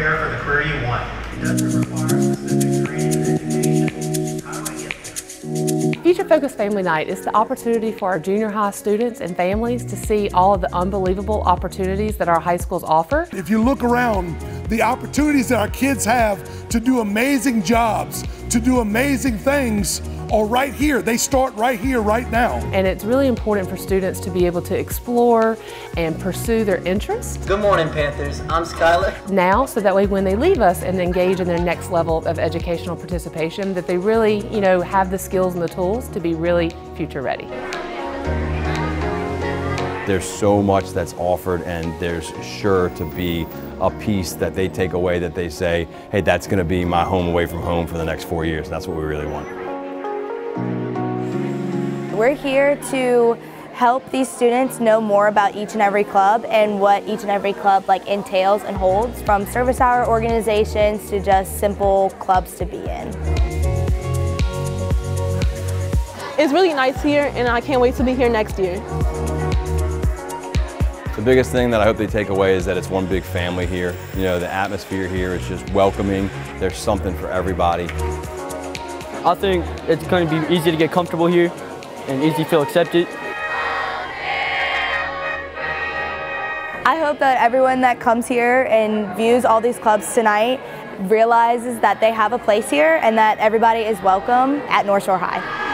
prepare for the career you want. It doesn't require specific training or education. How do I get there? Future Focus Family Night is the opportunity for our junior high students and families to see all of the unbelievable opportunities that our high schools offer. If you look around, the opportunities that our kids have to do amazing jobs, to do amazing things, are right here. They start right here, right now. And it's really important for students to be able to explore and pursue their interests. Good morning, Panthers. I'm Skyler. Now, so that way when they leave us and engage in their next level of educational participation, that they really, have the skills and the tools to be really future ready. There's so much that's offered, and there's sure to be a piece that they take away that they say, hey, that's going to be my home away from home for the next 4 years, and that's what we really want. We're here to help these students know more about each and every club and what each and every club entails and holds, from service hour organizations to just simple clubs to be in. It's really nice here, and I can't wait to be here next year. The biggest thing that I hope they take away is that it's one big family here. The atmosphere here is just welcoming. There's something for everybody. I think it's going to be easy to get comfortable here and easy to feel accepted. I hope that everyone that comes here and views all these clubs tonight realizes that they have a place here and that everybody is welcome at Northshore High.